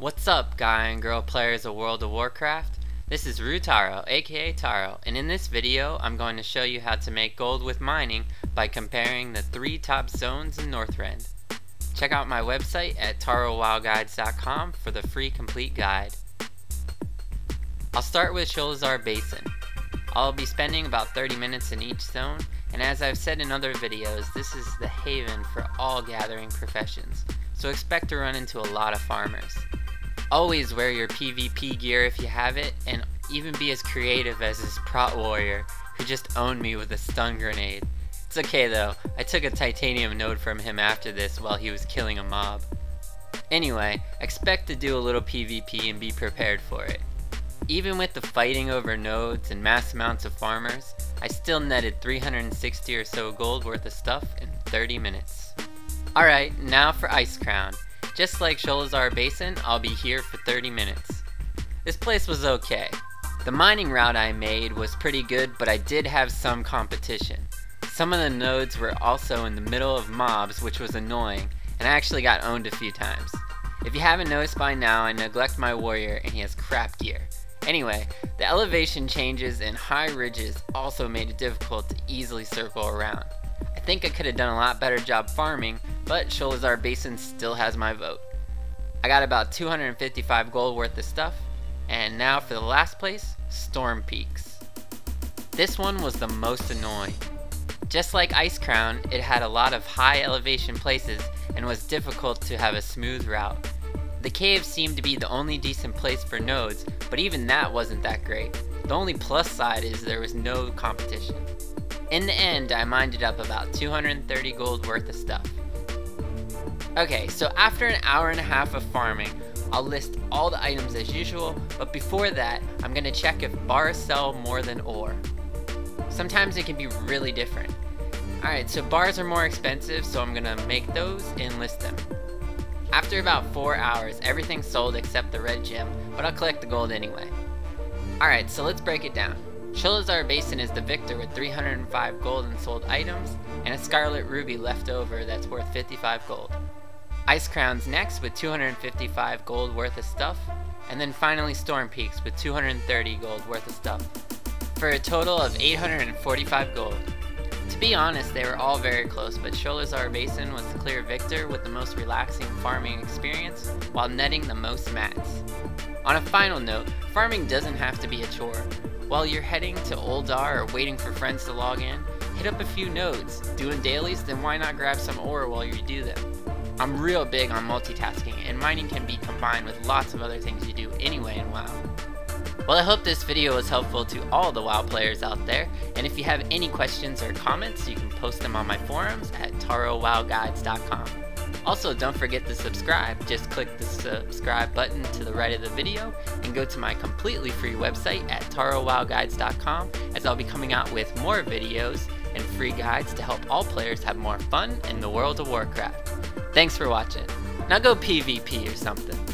What's up, guy and girl players of World of Warcraft? This is RuTaro, aka Taro, and in this video I'm going to show you how to make gold with mining by comparing the 3 top zones in Northrend. Check out my website at tarowowguides.com for the free complete guide. I'll start with Sholazar Basin. I'll be spending about 30 minutes in each zone, and as I've said in other videos, this is the haven for all gathering professions, so expect to run into a lot of farmers. Always wear your PvP gear if you have it, and even be as creative as this prot warrior who just owned me with a stun grenade. It's okay though, I took a titanium node from him after this while he was killing a mob. Anyway, expect to do a little PvP and be prepared for it. Even with the fighting over nodes and mass amounts of farmers, I still netted 360 or so gold worth of stuff in 30 minutes. Alright, now for Icecrown. Just like Sholazar Basin, I'll be here for 30 minutes. This place was okay. The mining route I made was pretty good, but I did have some competition. Some of the nodes were also in the middle of mobs, which was annoying, and I actually got owned a few times. If you haven't noticed by now, I neglect my warrior and he has crap gear. Anyway, the elevation changes and high ridges also made it difficult to easily circle around. I think I could have done a lot better job farming, but Sholazar Basin still has my vote. I got about 255 gold worth of stuff, and now for the last place, Storm Peaks. This one was the most annoying. Just like Icecrown, it had a lot of high elevation places and was difficult to have a smooth route. The cave seemed to be the only decent place for nodes, but even that wasn't that great. The only plus side is there was no competition. In the end, I mined up about 230 gold worth of stuff. Okay, so after an hour and a half of farming, I'll list all the items as usual, but before that, I'm going to check if bars sell more than ore. Sometimes it can be really different. Alright, so bars are more expensive, so I'm going to make those and list them. After about 4 hours, everything sold except the red gem, but I'll collect the gold anyway. Alright, so let's break it down. Sholazar Basin is the victor with 305 gold in sold items, and a scarlet ruby left over that's worth 55 gold. Icecrown's next with 255 gold worth of stuff, and then finally Storm Peaks with 230 gold worth of stuff, for a total of 845 gold. To be honest, they were all very close, but Sholazar Basin was the clear victor with the most relaxing farming experience while netting the most mats. On a final note, farming doesn't have to be a chore. While you're heading to Old Ar or waiting for friends to log in, hit up a few nodes. Doing dailies? Then why not grab some ore while you do them? I'm real big on multitasking, and mining can be combined with lots of other things you do anyway in WoW. Well, I hope this video was helpful to all the WoW players out there, and if you have any questions or comments, you can post them on my forums at tarowowguides.com. Also, don't forget to subscribe. Just click the subscribe button to the right of the video and go to my completely free website at tarowowguides.com, as I'll be coming out with more videos and free guides to help all players have more fun in the World of Warcraft. Thanks for watching. Now go PvP or something.